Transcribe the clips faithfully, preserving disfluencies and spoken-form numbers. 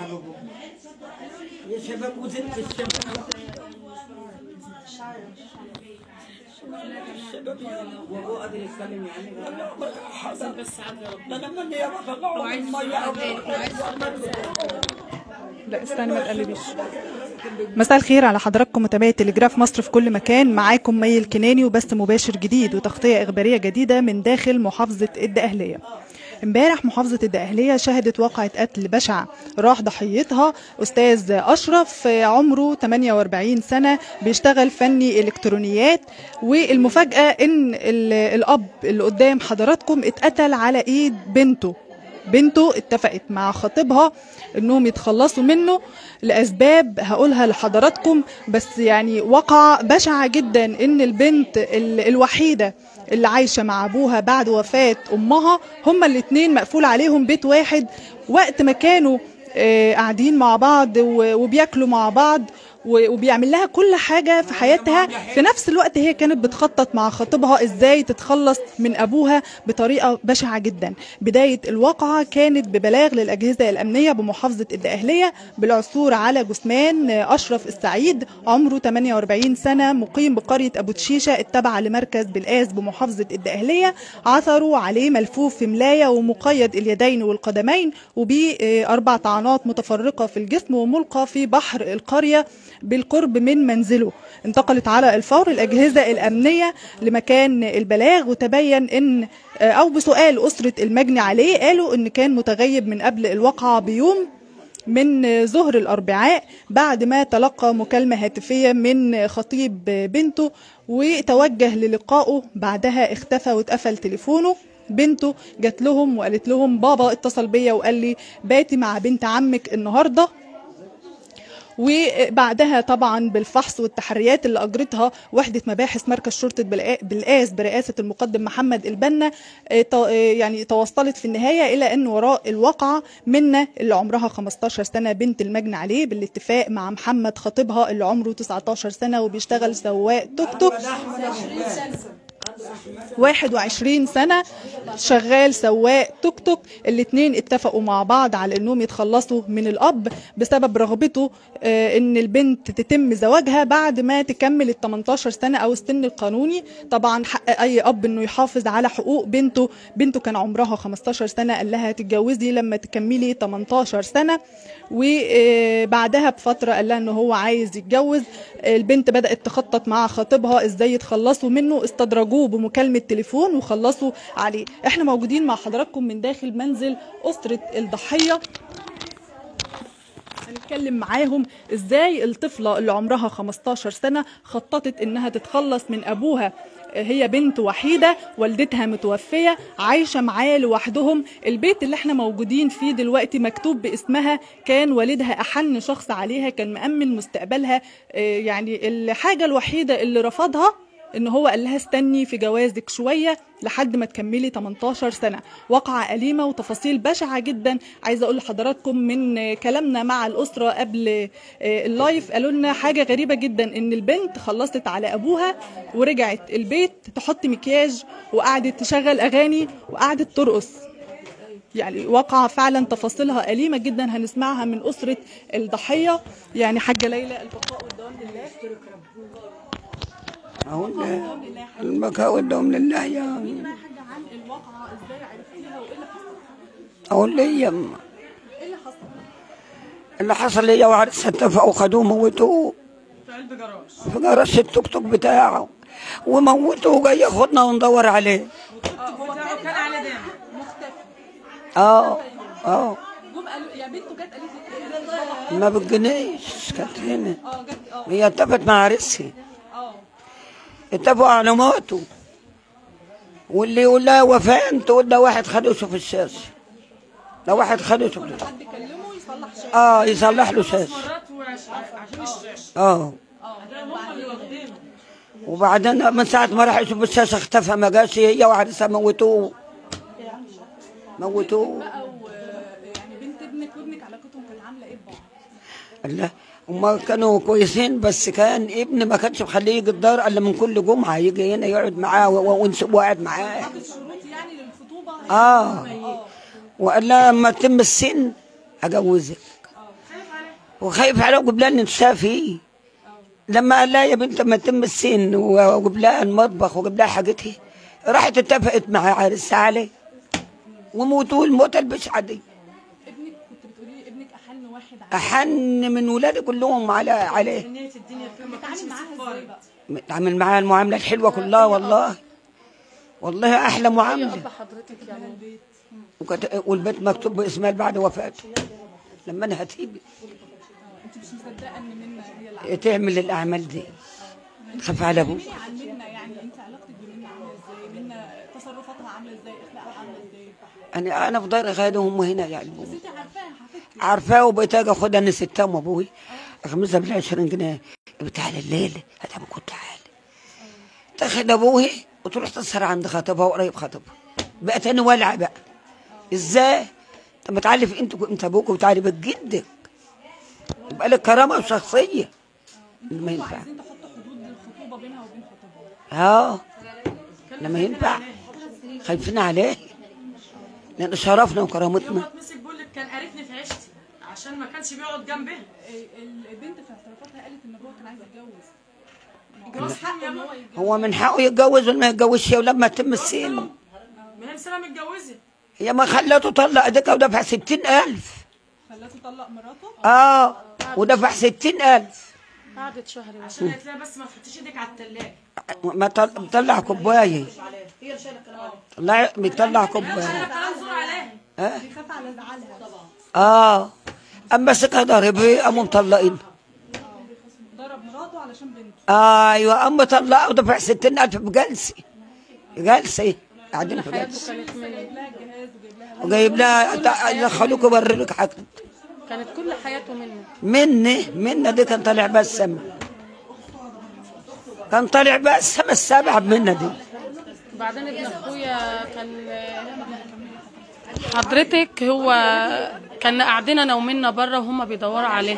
مرحبا يا شباب وزدت الشباب الشباب وهو قادر يتكلم يعني حصل بس عند ربنا لما اللي بطلعوا الميه لا استنى ما تقلبيش. مساء الخير على حضراتكم متابعي التليجراف مصر في كل مكان، معاكم ميل كناني وبث مباشر جديد وتغطيه اخباريه جديده من داخل محافظه الدقهليه. امبارح محافظه الدقهليه شهدت واقعه قتل بشع راح ضحيتها استاذ اشرف عمره ثمانية وأربعين سنه بيشتغل فني الكترونيات، والمفاجاه ان الاب اللي قدام حضراتكم اتقتل على ايد بنته. بنته اتفقت مع خطيبها انهم يتخلصوا منه لاسباب هقولها لحضراتكم، بس يعني وقع بشعه جدا ان البنت الوحيده اللي عايشه مع ابوها بعد وفاه امها هما الاثنين مقفول عليهم بيت واحد، وقت ما كانوا قاعدين مع بعض وبياكلوا مع بعض وبيعمل لها كل حاجه في حياتها، في نفس الوقت هي كانت بتخطط مع خطيبها ازاي تتخلص من ابوها بطريقه بشعه جدا. بدايه الواقعه كانت ببلاغ للاجهزه الامنيه بمحافظه الدقهليه بالعثور على جثمان اشرف السعيد عمره ثمانية وأربعين سنه مقيم بقريه ابو تشيشة التابعه لمركز بلقاس بمحافظه الدقهليه، عثروا عليه ملفوف في ملايه ومقيد اليدين والقدمين وباربع طعنات متفرقه في الجسم وملقى في بحر القريه بالقرب من منزله. انتقلت على الفور الأجهزة الأمنية لمكان البلاغ وتبين أن أو بسؤال أسرة المجني عليه قالوا أن كان متغيب من قبل الواقعة بيوم من ظهر الأربعاء بعد ما تلقى مكالمة هاتفية من خطيب بنته وتوجه للقائه، بعدها اختفى واتقفل تليفونه. بنته جات لهم وقالت لهم بابا اتصل بيا وقال لي باتي مع بنت عمك النهارده، وبعدها طبعا بالفحص والتحريات اللي اجرتها وحده مباحث مركز شرطه بلقاس برئاسه المقدم محمد البنا يعني توصلت في النهايه الى ان وراء الواقعه منى اللي عمرها خمستاشر سنه بنت المجني عليه بالاتفاق مع محمد خطيبها اللي عمره تسعتاشر سنه وبيشتغل سواق توك توك واحد وعشرين سنة شغال سواق توك توك. الاتنين اتفقوا مع بعض على انهم يتخلصوا من الاب بسبب رغبته ان البنت تتم زواجها بعد ما تكمل ال ثمانتاشر سنة او السن القانوني. طبعا حق اي اب انه يحافظ على حقوق بنته، بنته كان عمرها خمستاشر سنة قال لها تتجوزي لما تكملي ثمانتاشر سنة، وبعدها بفترة قال لها انه هو عايز يتجوز. البنت بدأت تخطط مع خطيبها ازاي يتخلصوا منه، استدرجوه بمكالمة تليفون وخلصوا عليه. احنا موجودين مع حضراتكم من داخل منزل أسرة الضحية هنتكلم معاهم ازاي الطفلة اللي عمرها خمستاشر سنة خططت انها تتخلص من ابوها. هي بنت وحيدة والدتها متوفية عايشة معاه لوحدهم. البيت اللي احنا موجودين فيه دلوقتي مكتوب باسمها، كان والدها أحن شخص عليها، كان مأمن مستقبلها. يعني الحاجة الوحيدة اللي رفضها ان هو قال لها استني في جوازك شويه لحد ما تكملي ثمانتاشر سنه. واقعه اليمه وتفاصيل بشعه جدا. عايزه اقول لحضراتكم من كلامنا مع الاسره قبل اللايف قالوا لنا حاجه غريبه جدا، ان البنت خلصت على ابوها ورجعت البيت تحط مكياج وقعدت تشغل اغاني وقعدت ترقص. يعني واقعه فعلا تفاصيلها اليمه جدا هنسمعها من اسره الضحيه. يعني حاجه ليلى البقاء والدوام لله. اهو البكاء والدوام لله. يا مين بقى حاجه عن الواقعه ازاي عرفتيها وايه اللي حصل؟ اهو ليا يما ايه اللي حصل؟ اللي حصل ليا وعريسها اتفقوا خدوه موتوه في علبه جراج في جراج التوك توك بتاعه وموتوه وجاي ياخدنا وندور عليه. التوك توك كان على دم مختفي. اه اه جم قالوا يا بنته جت قالت لك ايه؟ ما بتجنيش كانت هنا. اه جت اه هي اتفقت مع عريسها اتفقوا على موته، واللي يقول لها وفاء تقول ده واحد خدشه في الشاشه. ده واحد خدشه في حد كلمه يصلح شاشه. اه يصلح له شاشه. عشان الشاشه. اه. وبعدين من ساعه ما راح يشوف الشاشه اختفى ما جاش. هي وعريسها موتوه. موتوه. يعني بنت ابنك وابنك علاقتهم كانت عامله ايه ببعض؟ الله هما كانوا كويسين، بس كان ابن ما كانش مخليه يجي الدار الا من كل جمعه يجي هنا يقعد معاه وقعد معاه. حاطط شروط يعني للخطوبه. اه وقال لها اما تتم السن اجوزك. وخايف على قبلها ننساه فيه. لما قال لها يا بنت ما تم السن وجيب لها المطبخ وجيب لها حاجتها، راحت اتفقت مع عريسها عليه وموتوا الموتة البشعة دي. ابنك كنت بتقولي لي ابنك احن واحد عليه، احن من ولادي كلهم على عليه. بتتعامل معاها ازاي بقى؟ بتعامل معاها المعاملة الحلوة كلها والله. والله احلى معاملة. اب حضرتك يعني البيت وكت... والبيت مكتوب باسمها بعد وفاته. لما انا هتيجي انت مش مصدقه ان منى هي اللي تعمل الاعمال دي. تخاف على ابوك. عن منى يعني انت علاقتك بمنى عامله ازاي؟ منى تصرفاتها عامله ازاي؟ اخلاقها عامله ازاي؟ انا انا في دار غادهم وهنا يعني بس انت عارفاها حبيبتي، عارفاها وبقيت اجي اخدها انا ستها وام ابويا اخمسها بال عشرين جنيه. تعالى الليله هتعمل كل تعالى تاخد ابويا وتروح تسهر عند خطيبها وقريب خطيبها. بقت انا والعه بقى ازاي؟ طب ما تعلف انت انت ابوك وتعالي بيت جدك يبقى لك كرامه وشخصيه. ما ينفعش عايزين تحطوا حدود للخطوبه بينها وبين خطيبها. اه لما ينفع خايفين عليه لان شرفنا وكرامتنا. يوم ما مسك بقولك كان قارفني في عيشتي عشان ما كانش بيقعد جنبها. البنت في اعترافاتها قالت ان ابوها كان عايز يتجوز. جواز حقه ان هو يتجوز، هو من حقه يتجوز ولا ما يتجوزش ولما تتم السن. ما هي مسلمه متجوزه، هي ما خلته طلق ديكه ودفع ستين ألف. خلته طلق مراته؟ اه ودفع ستين ألف. قعدت شهر عشان قالت لها بس ما تحطيش ايدك على التلاجة. ما مطلع كوبايه. هي اللي شايله الكلام عليها. مطلع كوبايه. شايله كلام زور عليها. اه بيخاف على زعلها طبعا. اه قام ماسكها ضاربها قاموا مطلقين. ضرب مراته علشان بنته. ايوه قام مطلقها ودفع ستين ألف بجلسه. جلسه قاعدين في جلسه. وجايب لها خلوك يوريلك حاجتك. كانت كل حياته منه. منه منه دي كان طالع بقى السما. كان طالع بقى السما السابع بمنه دي. وبعدين ابن اخويا كان حضرتك هو كان قاعدين انا ومنه بره وهم بيدوروا عليه.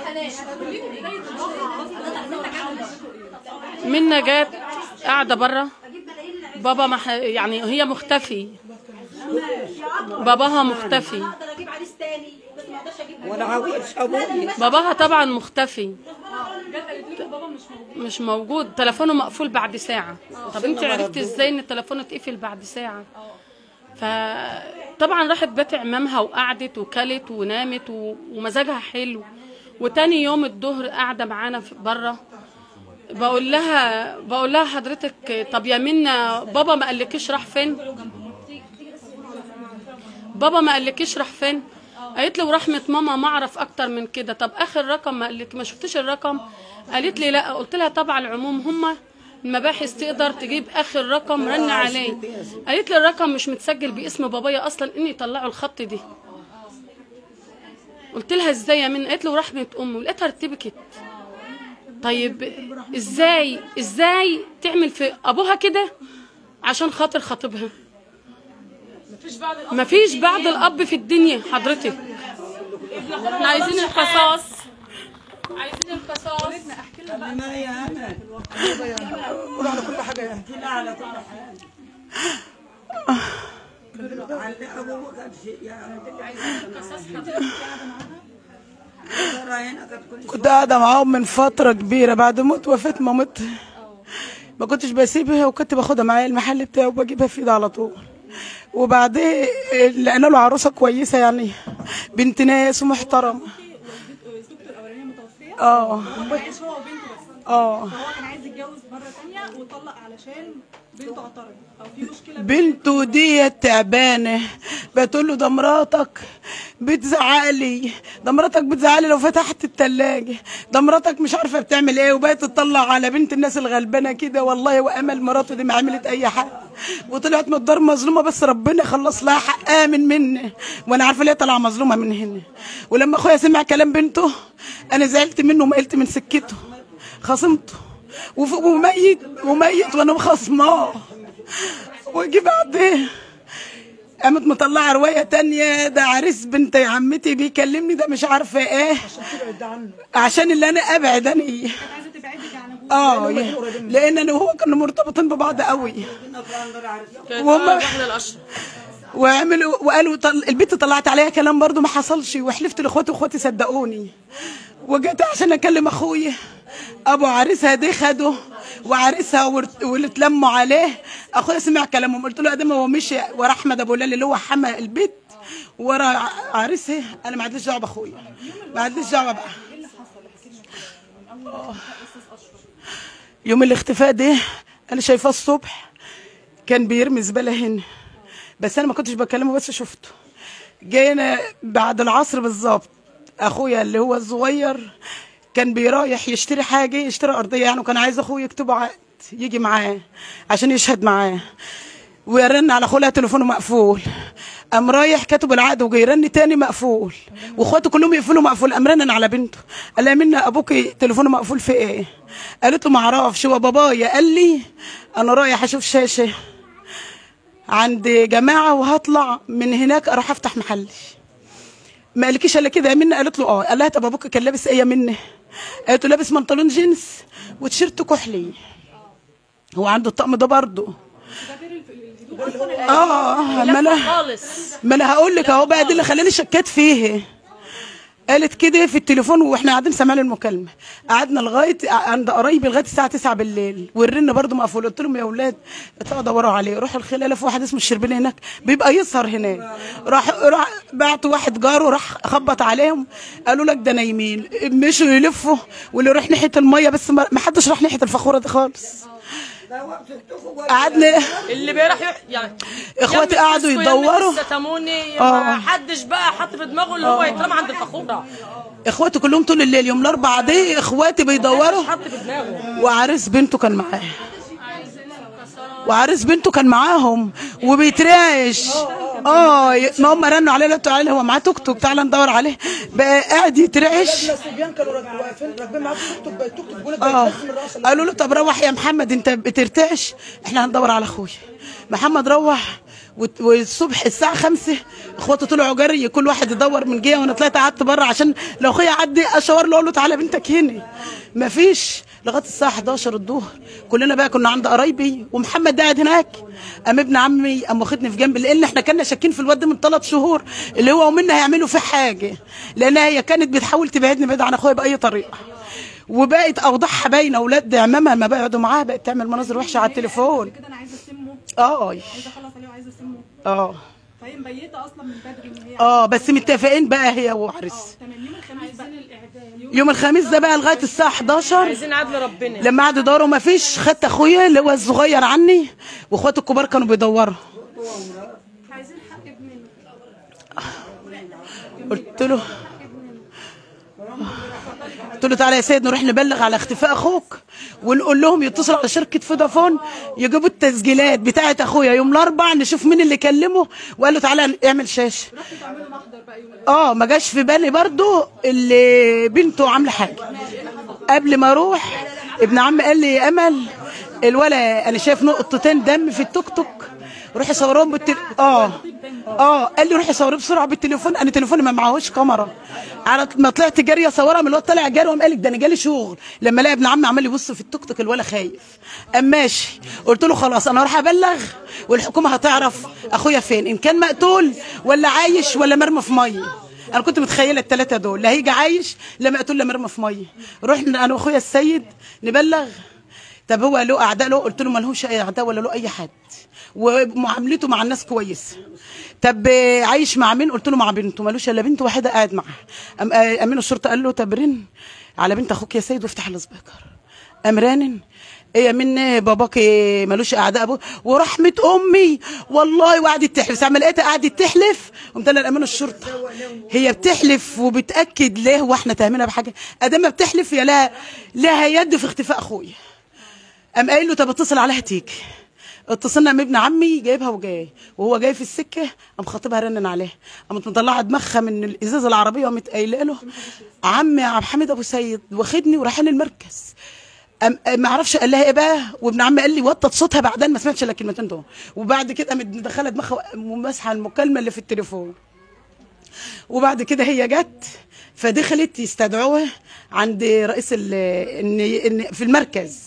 منه جت قاعده بره بابا ما يعني هي مختفي. باباها مختفي باباها طبعا مختفي مش موجود، تليفونه مقفول بعد ساعة. طب انت عرفتي ازاي ان التليفون اتقفل بعد ساعة؟ فطبعا راحت بيت عمامها وقعدت وكلت ونامت ومزاجها حلو. وتاني يوم الظهر قاعدة معانا بره بقول لها بقول لها حضرتك طب يا منى بابا ما قالكيش راح فين؟ بابا ما قالكيش راح فين؟ قالت لي ورحمه ماما ما اعرف اكتر من كده. طب اخر رقم ما قالك ما شفتيش الرقم؟ قالت لي لا. قلت لها طبعا العموم هم المباحث تقدر تجيب اخر رقم رن عليه. قالت لي الرقم مش متسجل باسم بابايا اصلا اني طلعوا الخط دي. قلت لها ازاي يا منى؟ قالت لي ورحمه امي. ولقيتها ارتبكت. طيب ازاي ازاي تعمل في ابوها كده عشان خاطر خطيبها؟ مفيش بعد الاب في الدنيا حضرتك. احنا عايزين القصاص، عايزين القصاص. ولدنا احكي لها بقى ما هي انا قول على كل حاجه، احكي لها على كل حاجه. على ابوه كان شيء يا عايزين القصاص. كنت قاعده معاهم من فتره كبيره بعد موت وفاه مامتها. ما كنتش بسيبها وكنت باخدها معايا المحل بتاعي وبجيبها في ايدي على طول. وبعدين لقينا له عروسه كويسه يعني بنت ناس ومحترمه. الزوجته الاولانيه متوفيه اه هو عايش هو وبنته بس. اه فهو كان عايز يتجوز مره ثانيه وطلق علشان بنته اعترضت او في مشكله. بنته ديت تعبانه بتقول له ده مراتك بتزعق لي، ده مراتك بتزعق لي لو فتحت الثلاجه، ده مراتك مش عارفه بتعمل ايه. وبقت تطلع على بنت الناس الغلبانه كده والله. وامل مراته دي ما عملت اي حاجه وطلعت من الدار مظلومه، بس ربنا خلص لها حقها من مني وانا عارفه ليه طالعه مظلومه من هنا. ولما اخويا سمع كلام بنته انا زعلت منه ومقلت من سكته خصمته وميت وميت وانا مخصماه. وجي بعدين قامت مطلعه روايه تانية ده عريس بنت عمتي بيكلمني ده مش عارفه ايه عشان اللي انا ابعد انا ايه. اه لان انا وهو كنا مرتبطين ببعض قوي وهم وعملوا وقالوا البنت طلعت عليها كلام برضو ما حصلش. وحلفت لاخواتي واخواتي صدقوني وجيت عشان اكلم اخويا ابو عريسها دي، خده وعريسها واللي اتلموا عليه. اخويا سمع كلامهم، قلت له قدام هو مشي ورا احمد ابو هلال اللي هو حمى البيت ورا عريسها. انا ما عنديش دعوه باخويا، ما عنديش دعوه بقى. يوم الاختفاء ده انا شايفاه الصبح كان بيرمي زباله هنا، بس انا ما كنتش بكلمه، بس شفته. جينا بعد العصر بالظبط، اخويا اللي هو الصغير كان بيرايح يشتري حاجه، يشتري ارضيه يعني، وكان عايز اخويا يكتبه عقد يجي معاه عشان يشهد معاه. ويرن على اخويا تليفونه مقفول، قام رايح كاتب العقد وجاي يرن تاني مقفول، واخواته كلهم يقفلوا مقفول. قام رنن على بنته قال لها: منى ابوك تليفونه مقفول في ايه؟ قالت له: ما اعرفش، هو بابايا قال لي انا رايح اشوف شاشه عند جماعه وهطلع من هناك اروح افتح محلي. ما قالكيش الا كده يا منى؟ قالت له اه. قال لها: طب ابوك كان لابس ايه يا منى؟ قالت له: لابس بنطلون جينز وتيشيرت كحلي. هو عنده الطقم ده برضه؟ اه. ما انا ما انا هقول لك اهو بقى، دي اللي خلاني شكيت فيه. قالت كده في التليفون واحنا قاعدين سامعين المكالمه. قعدنا لغايه عند قرايبي لغايه الساعه تسعة بالليل، والرن برضه مقفول. قلت لهم: يا اولاد اطلعوا دوروا عليه، روحوا الخلاله، في واحد اسمه الشربيني هناك بيبقى يسهر هناك. راح راح بعتوا واحد جاره راح خبط عليهم، قالوا لك ده نايمين. مشوا يلفوا، واللي راح ناحيه الميه، بس ما حدش راح ناحيه الفخوره دي خالص. قعدنا اللي بيروح يعني اخواتي قعدوا يدوروا، ما حدش بقى حط في دماغه اللي هو يترمى عند الفخوره. اخواتي كلهم طول الليل يوم الاربعاء دي اخواتي بيدوروا، حط في دماغه. وعريس بنته كان معاه، وعريس بنته كان معاهم وبيترعش. اه ما هم رنوا عليه، قالوا تعالى هو معاه توك توك، تعالى ندور عليه. بقى قاعد يترعش. اه قالوا له: طب روح يا محمد انت بترتعش، احنا هندور على اخويا. محمد روح، والصبح الساعه خمسة اخواته طلعوا جري، كل واحد يدور من جهه، وانا طلعت قعدت بره عشان لو اخويا عدي اشاور له اقول له تعالى بنتك هنا. مفيش لغايه الساعه حداشر الظهر، كلنا بقى كنا عند قرايبي، ومحمد قاعد هناك. قام ابن عمي قام واخدني في جنب، لان احنا كنا شاكين في الواد من ثلاث شهور اللي هو ومنى هيعملوا فيه حاجه، لان هي كانت بتحاول تبعدني بعيد عن اخويا باي طريقه. وبقت اوضاعها باينه، اولاد عمامها ما بيقعدوا معاها بقت تعمل مناظر وحشه على التليفون. كده انا عايزه اسمه، اه عايزه اخلص عليه وعايزه اسمه، اه فهي مبيته اصلا من بدري ان هي اه بس متفقين بقى هي وعريس. اه تمام. يوم الخميس بقى، يوم الخميس ده بقى لغايه الساعه حداشر عايزين عدل ربنا. لما قعدوا يدوروا مفيش، خدت اخويا اللي هو الصغير عني، واخواته الكبار كانوا بيدوروا. عايزين حق ابننا. قلت له قلت له تعالى يا سيد نروح نبلغ على اختفاء اخوك، ونقول لهم يتصلوا على شركه فودافون يجيبوا التسجيلات بتاعه اخويا يوم الاربعاء، نشوف مين اللي كلمه وقال له تعالى اعمل شاشه. اه ما جاش في بالي برضه اللي بنته عامله حاجه. قبل ما اروح ابن عم قال لي: امل الولا انا شايف نقطتين دم في التوك توك، روحي صورهم بالتل... اه اه قال لي روحي صوريه بسرعه بالتليفون. انا تليفوني ما معهوش كاميرا. على ما طلعت جاريه صورها، من الواد طالع جاري وقام قال لك: ده انا جالي شغل. لما لقى ابن عمي عمال يبص في التوك توك الولا خايف، قام ماشي. قلت له: خلاص انا هروح ابلغ، والحكومه هتعرف اخويا فين، ان كان مقتول ولا عايش ولا مرمى في ميه. انا كنت متخيله الثلاثه دول، لا هيجي عايش لا مقتول لا مرمى في ميه. رحنا انا واخويا السيد نبلغ. طب هو له اعداء له؟ قلت له: ما لهوش اي اعداء ولا له اي حد، ومعاملته مع الناس كويسه. طب عايش مع مين؟ قلت له: مع بنته، مالوش الا بنت واحده قاعد معاها. امين الشرطه قال له: طب رن على بنت اخوك يا سيد وافتح السبيكر. قام رانن: ايه يا منى باباك مالوش اعداء؟ ابوه ورحمه امي والله. وقعدت تحلف، لما لقيتها قعدت تحلف قمت انا لامين الشرطه هي بتحلف وبتاكد ليه، واحنا تهمنا بحاجه ادام ما بتحلف، يا لها لها يد في اختفاء اخويا. قام قايل له: طب اتصل عليها تيجي. اتصلنا بابن عمي جايبها وجاي، وهو جاي في السكه قام خطيبها رنن عليها، قامت مطلعه دماغها من الازازه العربيه وقامت قايله له: عمي عبد الحميد ابو سيد واخدني ورايحين المركز. ما اعرفش قال لها ايه بقى، وابن عمي قال لي وطت صوتها بعدين ما سمعتش الا الكلمتين دول. وبعد كده قامت مدخله دماغها ومسحه المكالمه اللي في التليفون. وبعد كده هي جت فدخلت يستدعوها عند رئيس ال في المركز.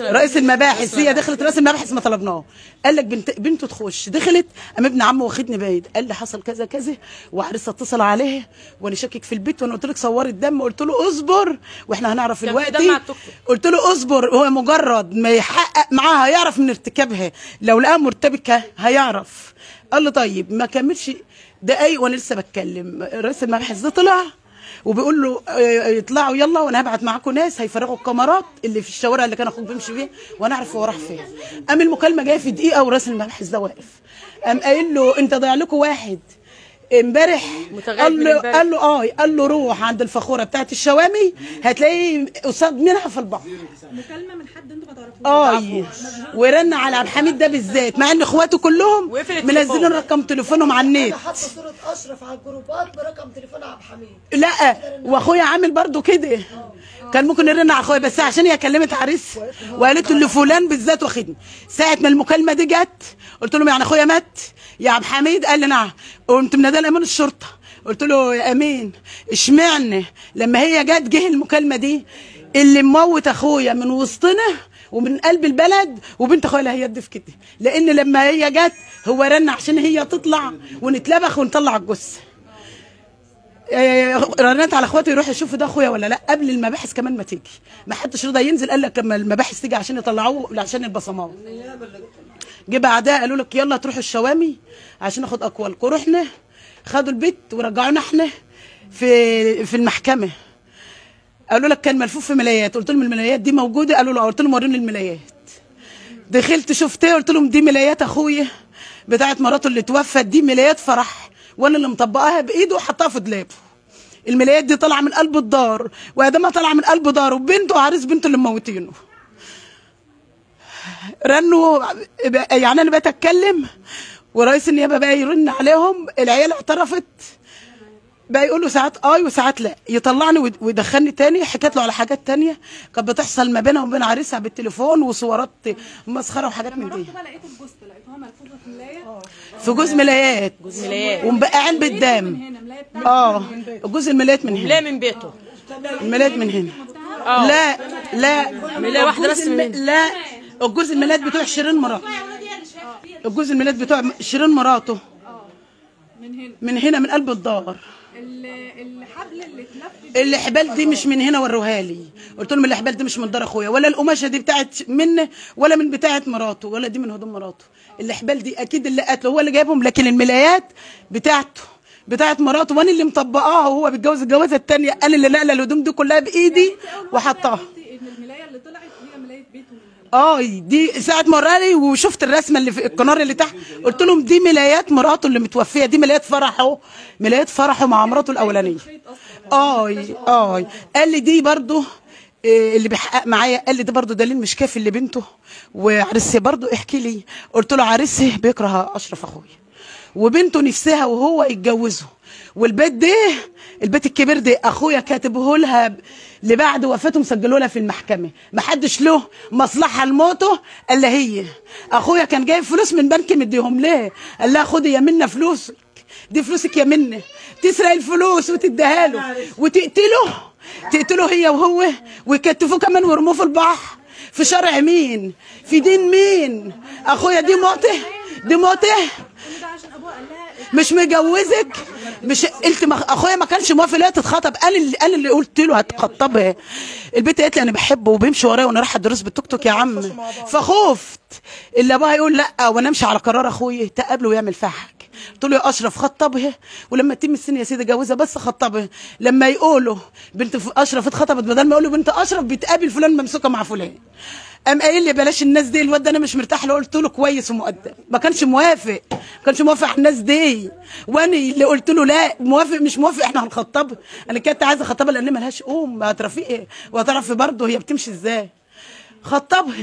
رئيس المباحث، هي دخلت رئيس المباحث ما طلبناه، قال لك بنت بنته تخش، دخلت قام ابن عمه واخدني بعيد، قال لي حصل كذا كذا وعريسه اتصل عليه وانا شاكك في البيت، وانا قلت لك صوري الدم، قلت له اصبر واحنا هنعرف الوقت، قلت له اصبر، هو مجرد ما يحقق معاها هيعرف من ارتكابها، لو لقاها مرتبكه هيعرف. قال له طيب، ما كملش دقايق وانا لسه بتكلم، رئيس المباحث ده طلع وبيقول له اطلعوا يلا وانا هبعت معاكم ناس هيفرغوا الكاميرات اللي في الشوارع اللي كان اخوك بيمشي بيها وانا اعرف هو راح فين. قام المكالمه جايه في دقيقه ورئيس المباحث ده واقف، قام قايل له انت ضايع لكم واحد امبارح، قال له قال له اه قال له روح عند الفخوره بتاعت الشوامي هتلاقيه قصاد منها في البحر. مكالمه من حد انتوا ما تعرفوش. اه ورن على عبد الحميد ده بالذات، مع ان اخواته كلهم منزلين رقم تليفونهم على النت. حط صوره اشرف على الجروبات برقم تليفون عبد الحميد. لا واخويا عامل برضو كده، كان ممكن يرن على اخويا بس عشان هي كلمت عريسها وقالت له فلان بالذات واخدني. ساعه ما المكالمه دي جت قلت لهم يعني اخويا مات يا عبد الحميد؟ قال لي نعم. قمت مناداه لامين الشرطه، قلت له يا امين اشمعنى لما هي جت جه المكالمه دي اللي موت اخويا من وسطنا ومن قلب البلد وبنت اخويا اللي هيد في كده، لان لما هي جت هو رن عشان هي تطلع ونتلبخ ونطلع الجثه. رنت على اخواتي يروحوا يشوفوا ده اخويا ولا لا قبل المباحث كمان ما تيجي، ما حدش رضى ينزل، قال لك لما المباحث تيجي عشان يطلعوه عشان البصمات. جه بعدها قالوا لك يلا تروحوا الشوامي عشان اخد اقوالكم، رحنا خدوا البيت ورجعونا احنا في في المحكمه. قالوا لك كان ملفوف في ملايات، قلت لهم الملايات دي موجوده؟ قالوا له، قلت لهم وريني الملايات. دخلت شفت ايه؟ قلت لهم دي ملايات اخويا بتاعت مراته اللي توفت، دي ملايات فرح وانا اللي مطبقاها بايده وحطها في دولابه. الملايات دي طالعه من قلب الدار، وادامها طالعه من قلب داره وبنته وعريس بنته اللي مموتينه. رنوا يعني انا بتكلم ورئيس النيابه بقى يرن عليهم، العيال اعترفت بقى يقولوا ساعات اه وساعات لا، يطلعني ويدخلني تاني. حكيت له على حاجات تانيه كانت بتحصل ما بينها وبين عريسها بالتليفون وصورات مسخره وحاجات من دي. لما رحت بقى لقيت الجثه، لقيتها ملفوفه في ملايه، في جوز ملايات جوز ملايات ومبقعين بالدم. اه جوز الملايات من هنا، ملايه من بيته، الملايات من هنا. لا لا ملايه واحده بس من هنا. لا الجوز الميلاد بتوع شيرين مراته، الجوز الميلاد بتوع شيرين مراته من هنا من هنا من قلب الدار. الحبل اللي اتلف، الحبال دي مش من هنا، وروها لي. قلت لهم الحبال دي مش من دار اخويا، ولا القماشه دي بتاعت منه، ولا من بتاعت مراته، ولا دي من هدوم مراته. الحبال دي اكيد اللي قتله هو اللي جايبهم، لكن الملايات بتاعته بتاعت مراته وانا اللي مطبقاها وهو بيتجوز الجوازه الثانيه، انا اللي نقله الهدوم دي كلها بايدي وحطها. ان الملايه اللي طلعت هي ملايه بيته. اه دي ساعه ما وراني وشفت الرسمه اللي في القناره اللي تحت، قلت لهم دي ملايات مراته اللي متوفيه، دي ملايات فرحه، ملايات فرحه مع مراته الاولانيه. اه اه قال لي دي برضه اللي بيحقق معايا، قال لي ده برضه دليل مش كافي اللي بنته وعريسها برضه احكي لي. قلت له عريسه بيكره اشرف اخويا، وبنته نفسها وهو يتجوزه، والبيت ده البيت الكبير ده اخويا كاتبه لها لبعد وفاته، مسجله لها في المحكمه، محدش له مصلحه لموته الا هي. اخويا كان جايب فلوس من بنك مديهم ليه، قال لها خدي يا منى فلوسك، دي فلوسك يا منى، تسرق الفلوس وتديها له وتقتله، تقتله هي وهو ويكتفوه كمان ويرموه في البحر. في شرع مين؟ في دين مين؟ اخويا دي موته، دي موته، مش مجوزك، مش قلت اخويا ما كانش موافق ليها تتخطب، قال اللي قال اللي قلت له هتخطبها. البنت قالت لي انا بحبه وبيمشي ورايا وانا رايحه الدروس بالتوك توك يا عم، فخفت اللي ابوها يقول لا وانا امشي على قرار اخويا تقابله ويعمل فيها حاجه. قلت له يا اشرف خطبها ولما تتم السن يا سيدي جوزها، بس خطبها لما يقولوا بنت اشرف اتخطبت، بدل ما يقولوا بنت اشرف بتقابل فلان ممسوكه مع فلان. قام قايل لي بلاش الناس دي، الواد ده انا مش مرتاح له. قلت له كويس ومؤدب، ما كانش موافق، ما كانش موافق على الناس دي، وانا اللي قلت له لا موافق مش موافق احنا هنخطبها. انا كنت عايزه اخطبها لان مالهاش ام، هترافق ايه وهتعرف برضه هي بتمشي ازاي. خطبها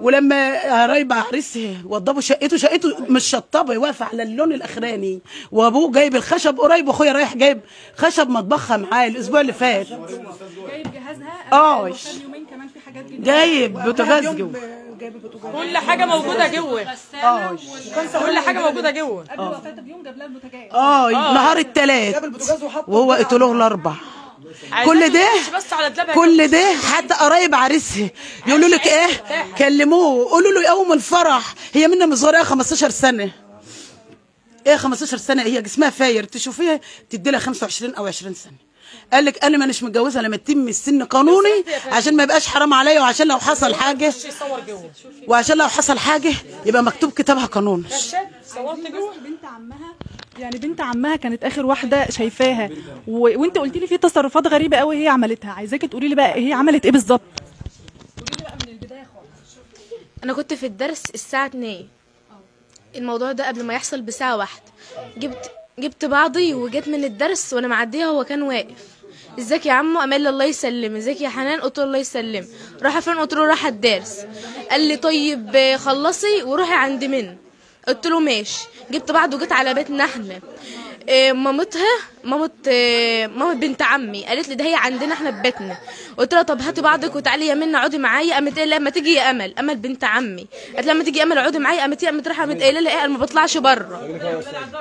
ولما قرايب عريسها وضبوا شقته، شقته مش شطبه، واقفه على اللون الاخراني، وابوه جايب الخشب قريب، واخويا رايح جايب خشب مطبخها معاه الاسبوع اللي فات، جايب جهازها اه يومين كمان في حاجات جديده، جايب بوتاجاز جوه، جايب البوتاجاز، كل حاجه موجوده جوه، اه كل حاجه موجوده جوه. قبل وفاته بيوم جاب لها البوتاجاز، اه نهار الثلاث وهو قتله الاربع، كل ده كل ده حتى قرايب عريسها يقولوا لك ايه، كلموه قولوا له يوم الفرح. هي منى من صغيرها خمستاشر سنة، ايه خمستاشر سنة، هي جسمها فاير، تشوفيها تدي لها خمسة وعشرين او عشرين سنة. قال لك انا مانيش متجوزه لما تتم السن قانوني، عشان ما يبقاش حرام عليا، وعشان لو حصل حاجه وعشان لو حصل حاجه يبقى مكتوب كتابها قانون. صورت جوه بنت عمها، يعني بنت عمها كانت اخر واحده شايفاها، و... وانت قلت لي في تصرفات غريبه قوي هي عملتها، عايزاكي تقولي لي بقى هي عملت ايه بالظبط؟ قولي لي بقى من البدايه خالص. انا كنت في الدرس الساعه اتنين، الموضوع ده قبل ما يحصل بساعه واحده. جبت جبت بعضي وجيت من الدرس، وانا معديه هو كان واقف، ازيك يا عمو؟ امال الله يسلم. ازيك يا حنان؟ قلت له الله يسلم. راح فين؟ قلت له راح الدرس. قال لي طيب خلصي وروحي عند منى. قلت له ماشي. جبت بعض وجيت على بيتنا احنا. إيه مامتها مامت إيه مامت بنت عمي قالت لي ده هي عندنا احنا في بيتنا. قلت لها طب هاتي بعضك وتعالي يا منى اقعدي معايا. قامت قايله لما تيجي يا امل، امل بنت عمي قالت لما تيجي يا امل اقعدي معايا. قامت قامت رايحه قامت قايله لها ايه، انا ما بطلعش بره،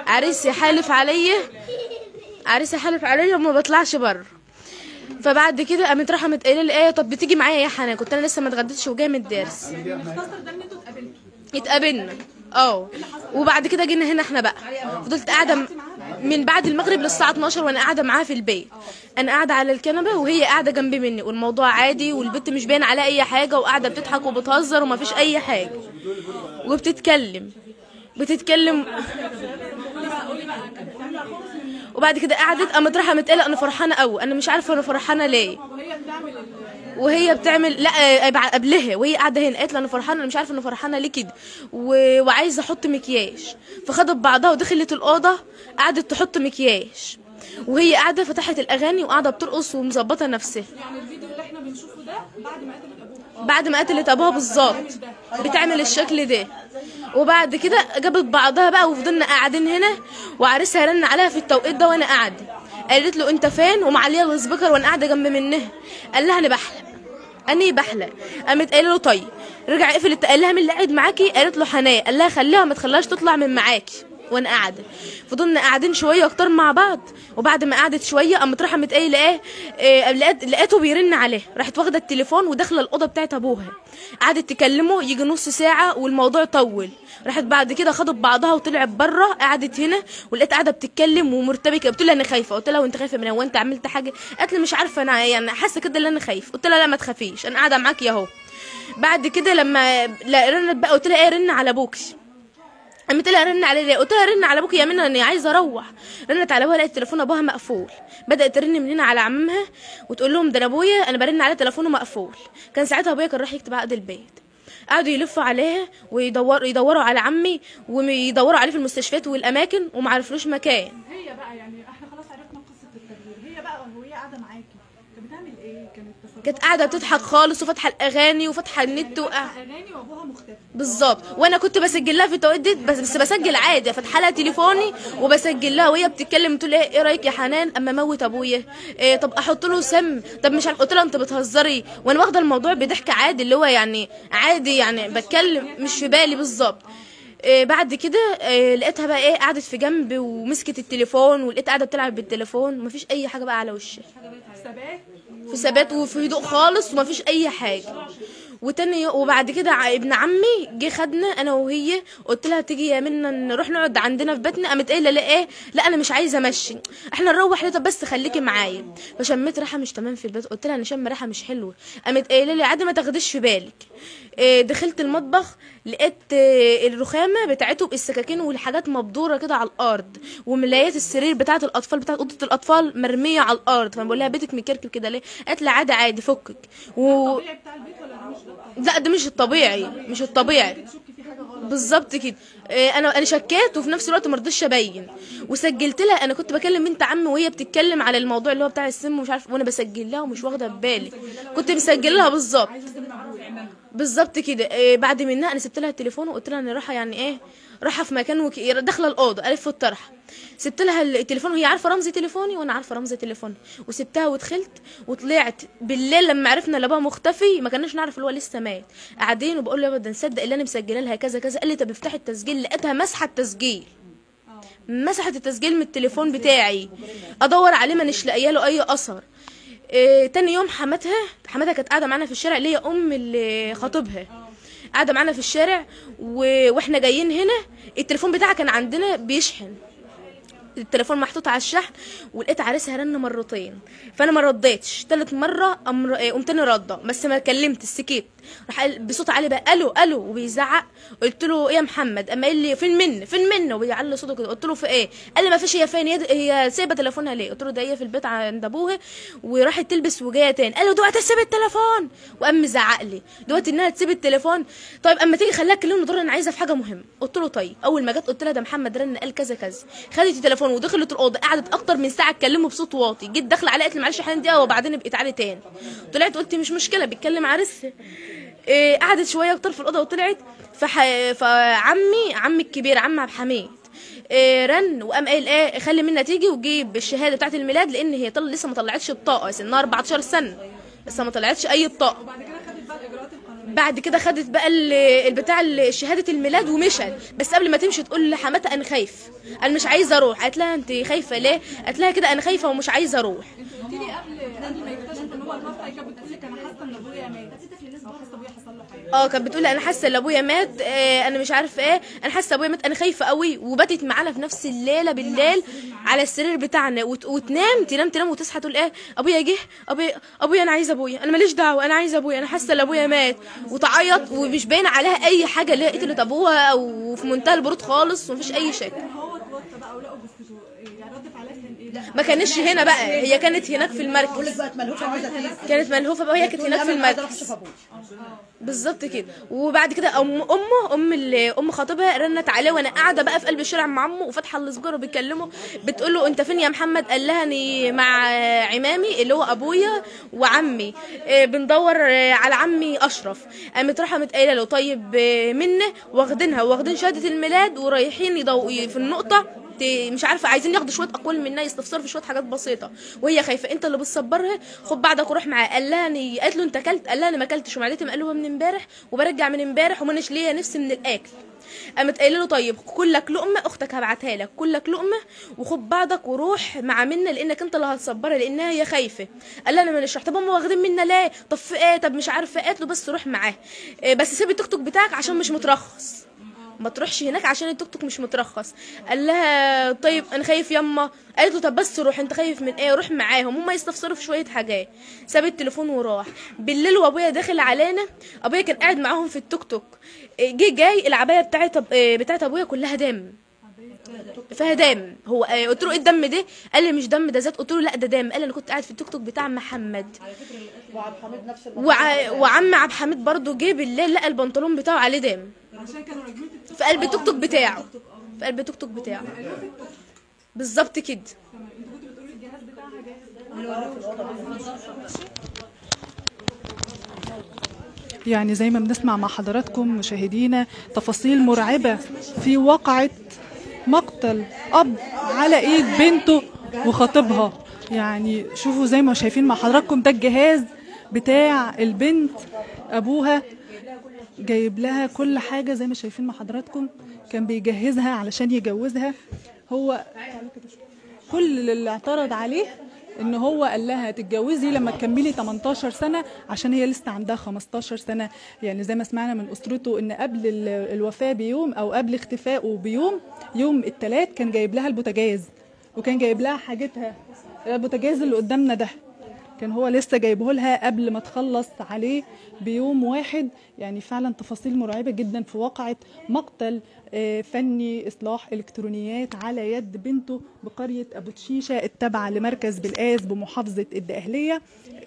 عريسي حالف عليا، عريسي حالف عليا وما بطلعش بره. فبعد كده قامت رايحه قامت قايله لي ايه، طب بتيجي معايا يا حنان؟ كنت انا لسه ما اتغديتش وجايه من الدرس. يعني مختصر ده ان انتوا اتقابلتوا؟ اتقابلنا اه، وبعد كده جينا هنا احنا بقى. فضلت قاعده من بعد المغرب للساعه اتناشر وانا قاعده معاها في البيت. انا قاعده على الكنبه وهي قاعده جنبي مني، والموضوع عادي، والبت مش باين عليها اي حاجه، وقاعده بتضحك وبتهزر وما فيش اي حاجه، وبتتكلم بتتكلم وبعد كده قعدت قامت رايحه متقلقه انا فرحانه قوي، انا مش عارفه انا فرحانه ليه، وهي بتعمل لا قبلها وهي قاعده هنا قالت لي انا فرحانه، انا مش عارفه انا فرحانه ليه كده، و... وعايزه احط مكياج. فخدت بعضها ودخلت الاوضه قعدت تحط مكياج، وهي قاعده فتحت الاغاني وقاعده بترقص ومظبطه نفسها. يعني الفيديو اللي احنا بنشوفه ده بعد ما قتلت ابوها، بعد ما قتلت ابوها بالظبط بتعمل الشكل ده. وبعد كده جابت بعضها بقى وفضلنا قاعدين هنا، وعريسها رن عليها في التوقيت ده وانا قاعده، قالت له انت فين؟ ومعليه السبيكر وانا قاعده جنب منها. قال لها انا بحلم، اني بحلم. قامت قايله له طيب. رجع قفل الت... قال لها مين اللي قاعد معاكي؟ قالت له حنان. قال لها خليها ما تخليهاش تطلع من معاكي. وانا قاعده فضلنا قاعدين شويه اكتر مع بعض، وبعد ما قعدت شويه قامت رايحه قامت قايله ايه، لقيته بيرن عليها، راحت واخده التليفون وداخله الاوضه بتاعت ابوها، قعدت تكلمه يجي نص ساعه والموضوع طول. راحت بعد كده خدت بعضها وطلعت بره، قعدت هنا ولقيت قاعده بتتكلم ومرتبكه. قلت لها انا خايفه. قلت لها وانت خايفه من هو انت عملت حاجه؟ قالت لي مش عارفه انا يعني حاسه كده ان انا خايفه. قلت لها لا ما تخافيش انا قاعده معاكي اهو. بعد كده لما رنت بقى قلت لها ايه رن على ابوكي. قامت قايله رن على ليه؟ قلت لها رن على ابوكي يا منى انا عايزه اروح. رنت على ابوها لقيت تليفون ابوها مقفول. بدات ترن من هنا على عمها وتقول لهم ده انا ابويا انا برن على تليفونه مقفول. كان ساعتها ابويا كان راح يكتب عقد البيت. قعدوا يلفوا عليها ويدوروا يدوروا على عمي ويدوروا عليه في المستشفيات والاماكن وما عرفلوش مكان. هي بقى يعني احنا خلاص عرفنا قصه التغيير، هي بقى وهي قاعده معاكي كانت بتعمل ايه؟ كانت كانت قاعده بتضحك خالص وفاتحه الاغاني وفاتحه النت وقاعده اغاني وابوها مختفي بالظبط. وانا كنت بسجل لها في التوقيت دي بس بسجل عادي، فاتحه لها تليفوني وبسجل لها وهي بتتكلم بتقول ايه رايك يا حنان اما اموت ابويا؟ إيه طب احط له سم؟ طب مش عارف. قلت لها انت بتهزري وانا واخده الموضوع بضحك عادي اللي هو يعني عادي يعني بتكلم مش في بالي بالظبط. إيه بعد كده إيه لقيتها بقى ايه قعدت في جنب ومسكت التليفون ولقيت قاعده بتلعب بالتليفون ومفيش اي حاجه بقى على وشها، في ثبات وفي هدوء خالص ومفيش اي حاجه. وتاني وبعد كده ابن عمي جه خدنا انا وهي، قلت لها تيجي يا منى نروح نقعد عندنا في بيتنا. قامت قايله لا ايه لا انا مش عايزه امشي احنا نروح. طب بس خليكي معايا. فشميت ريحه مش تمام في البيت، قلت لها انا شم ريحه مش حلوه. قامت قايله لي عادي ما تاخديش في بالك. دخلت المطبخ لقيت الرخامه بتاعته بالسكاكين والحاجات مبدوره كده على الارض، وملايات السرير بتاعت الاطفال بتاعت اوضه الاطفال مرميه على الارض. فبقول لها بيتك مكركب كده ليه؟ قالت لي عادي عادي فكك و... لا ده مش الطبيعي مش الطبيعي بالظبط كده. انا انا شكيت وفي نفس الوقت ما رضيتش ابين. وسجلت لها انا كنت بكلم بنت عمي وهي بتتكلم على الموضوع اللي هو بتاع السم ومش عارف، وانا بسجل لها ومش واخده بالي كنت مسجل لها بالظبط بالظبط كده. بعد منها انا سبت لها التليفون وقلت لها انا رايحه يعني ايه رايحه في مكان وك... داخله الاوضه الف الطرحه. سبت لها التليفون وهي عارفه رمز تليفوني وانا عارفه رمز تليفوني، وسبتها ودخلت وطلعت بالليل لما عرفنا ان ابوها مختفي ما كناش نعرف اللي هو لسه مات. قاعدين وبقول لها ده نصدق اللي انا مسجله لها كذا كذا. قال لي طب افتحي التسجيل. لقيتها ماسحه التسجيل، مسحت التسجيل من التليفون بتاعي. ادور عليه ما نش لاقيه له اي اثر. إيه تاني يوم حماتها حماتها كانت قاعده معانا في الشارع، اللي هي ام اللي خطيبها قاعده معانا في الشارع، و... واحنا جايين هنا التليفون بتاعها كان عندنا بيشحن، التليفون محطوط على الشحن، ولقيت عريسها رن مرتين، فانا ما رديتش، تالت مره قمت انا راده بس ما كلمت السكيت، راح قال بصوت عالي بقى الو الو وبيزعق، قلت له ايه يا محمد؟ اما قال لي فين منى فين منى وبيعلي صوته كده، قلت له في ايه؟ قال لي ما فيش، هي فين؟ هي سايبه تليفونها ليه؟ قلت له ده هي في البيت عند ابوها وراحت تلبس وجايه تاني، قال له دلوقتي هتسيب التليفون، وقام مزعق لي دلوقتي انها تسيب التليفون، طيب اما تيجي خليها تكلمني ضروري انا عايزه في حاجه مهمه، قلت له طيب. اول ما جت قلت لها ده محمد رن قال كذا كذا، خدت التليفون ودخلت الاوضه، قعدت اكتر من ساعه تكلمه بصوت واطي، جيت داخله عليها قالت لي معلش حنان دقيقه وبعدين ابقي تعالي تاني، طلعت قلت مش مشكله بيتكلم عريسها. إيه قعدت شويه اكتر في الاوضه وطلعت، فح... فعمي عمي الكبير عم عبد الحميد إيه رن وقام قايل ايه خلي منى تيجي وجيب الشهاده بتاعه الميلاد، لان هي طل... لسه ما طلعتش بطاقه، سنها أربعتاشر سنه لسه ما طلعتش اي بطاقه. بعد كده خدت بقى البتاع شهاده الميلاد ومشت، بس قبل ما تمشي تقول لحماتها انا خايف انا مش عايزه اروح، قالت لها انت خايفه ليه؟ قالت لها كده انا خايفه ومش عايزه اروح. قلت لي قبل قبل ما يكتشف ان هو المفرق كانت بتقول لك انا حاسه ان ابويا مات، اه كانت بتقول انا حاسه ان ابويا مات، آه انا مش عارفه ايه، انا حاسه ابويا مات، انا خايفه قوي، وباتت معانا في نفس الليله بالليل على السرير بتاعنا، وت... وتنام تنام تنام وتصحى تقول ايه ابويا جه، ابويا ابويا انا عايزه ابويا، انا ماليش دعوه انا عايزه ابويا، انا حاسه ان ابويا مات، وتعيط ومش باين عليها اي حاجه اللي هي قتلت ابوها، وفي منتهى البرود خالص ومفيش اي شك. ما كانتش هنا بقى، هي كانت هناك في المركز، كانت ملهوفه بقى، هي كانت هناك في المركز بالظبط كده. وبعد كده ام امه ام ام خطيبها رنت عليه وانا قاعده بقى في قلب الشارع مع امه وفاتحه السجاره وبتكلمه، بتقول له انت فين يا محمد؟ قال لها اني مع عمامي اللي هو ابويا وعمي بندور على عمي اشرف. قامت راحه قايله له طيب منه واخدينها واخدين شهاده الميلاد ورايحين يضوي في النقطه مش عارفه، عايزين ياخدوا شويه اقوال منها يستفسروا في شويه حاجات بسيطه، وهي خايفه انت اللي بتصبرها، خد بعدك وروح معاه. قال لها اني قالت له انت اكلت؟ قال لها انا ما اكلتش ومعدتي مقلوبه من امبارح وبرجع من امبارح ومانيش ليا نفسي من الاكل. قامت قايله له طيب كلك لقمه اختك هبعتها لك، كلك لقمه وخد بعضك وروح مع منى لانك انت اللي هتصبرها لانها هي خايفه. قال لها انا ماليش راح، طب هم واخدين منى ليه؟ طب في ايه؟ طب مش عارفه، قالت له بس روح معاه بس سيب التوك توك بتاعك عشان مش مترخص، ما تروحش هناك عشان التوك توك مش مترخص. قال لها طيب انا خايف يما، قالت له طب بس روح، انت خايف من ايه؟ روح معاهم هما يستفسروا في شويه حاجات. ساب التليفون وراح بالليل، وابويا داخل علينا، ابويا كان قاعد معاهم في التوك توك، جه جاي العبايه بتاعت بتاعت ابويا كلها دم، فيها دم، هو قلت له ايه الدم ده؟ قال لي مش دم ده زيت، قلت له لا ده دم، قال لي انا كنت قاعد في التوك توك بتاع محمد. على فكره وعبد الحميد نفس وع... وعم عبد الحميد برضه جه بالليل لقى البنطلون بتاعه عليه دم في قلب التوك توك بتاعه، في قلب التوك توك بتاعه بالظبط كده. يعني زي ما بنسمع مع حضراتكم مشاهدينا تفاصيل مرعبه في واقعه مقتل اب على ايد بنته وخطيبها. يعني شوفوا زي ما شايفين مع حضراتكم ده الجهاز بتاع البنت، ابوها جايب لها كل حاجه زي ما شايفين مع حضراتكم، كان بيجهزها علشان يجوزها. هو كل اللي اعترض عليه ان هو قال لها تتجوزي لما تكملي تمنتاشر سنه عشان هي لسه عندها خمستاشر سنه. يعني زي ما سمعنا من اسرته ان قبل الوفاه بيوم او قبل اختفائه بيوم، يوم الثلاث، كان جايب لها البوتاجاز وكان جايب لها حاجتها، البوتاجاز اللي قدامنا ده كان هو لسه جايبه لها قبل ما تخلص عليه بيوم واحد. يعني فعلا تفاصيل مرعبه جدا في واقعه مقتل فني اصلاح الكترونيات على يد بنته بقريه ابو تشيشه التابعه لمركز بلقاس بمحافظه الدقهليه.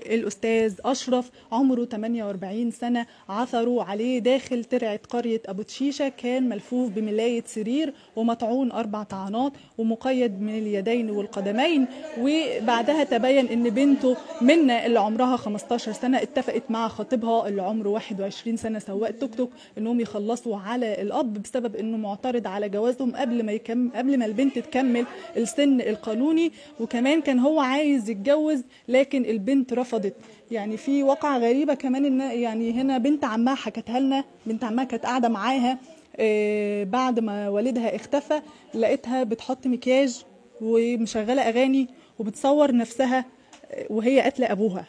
الاستاذ اشرف عمره تمنية وأربعين سنه، عثروا عليه داخل ترعه قريه ابو تشيشه، كان ملفوف بملايه سرير ومطعون اربع طعنات ومقيد من اليدين والقدمين. وبعدها تبين ان بنته منى اللي عمرها خمستاشر سنه اتفقت مع خطيبها اللي عمره واحد وعشرين سنه سواق توك توك انهم يخلصوا على الاب بسبب انه معترض على جوازهم قبل ما يكم... قبل ما البنت تكمل السن القانوني، وكمان كان هو عايز يتجوز لكن البنت رفضت. يعني في واقعة غريبة كمان، ان يعني هنا بنت عمها حكتها لنا، بنت عمها كانت قاعدة معاها آه بعد ما والدها اختفى، لقيتها بتحط مكياج ومشغلة اغاني وبتصور نفسها وهي قتلة أبوها.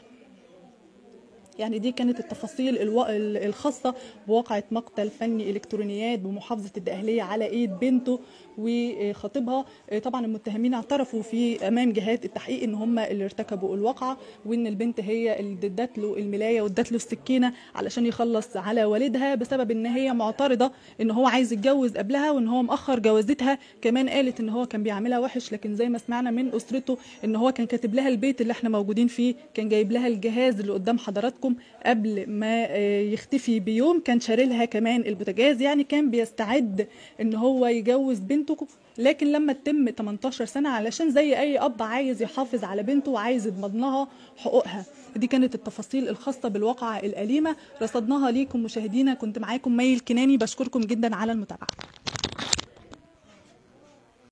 يعني دي كانت التفاصيل الخاصة بواقعة مقتل فني إلكترونيات بمحافظة الدقهلية على ايد بنته وخطيبها. طبعا المتهمين اعترفوا في امام جهات التحقيق ان هم اللي ارتكبوا الواقعة، وان البنت هي اللي ادت له الملاية وادت له السكينة علشان يخلص على والدها، بسبب ان هي معترضة ان هو عايز يتجوز قبلها وان هو مأخر جوازتها. كمان قالت ان هو كان بيعملها وحش، لكن زي ما سمعنا من اسرته ان هو كان كاتب لها البيت اللي احنا موجودين فيه، كان جايب لها الجهاز اللي قدام حضراتكم قبل ما يختفي بيوم، كان شارلها كمان البوتاجاز. يعني كان بيستعد ان هو يجوز بنته، لكن لما تتم تمنتاشر سنة علشان زي اي اب عايز يحافظ على بنته وعايز يضمن لها حقوقها. دي كانت التفاصيل الخاصه بالواقعه الاليمه رصدناها ليكم مشاهدينا. كنت معاكم ميل كناني، بشكركم جدا على المتابعه.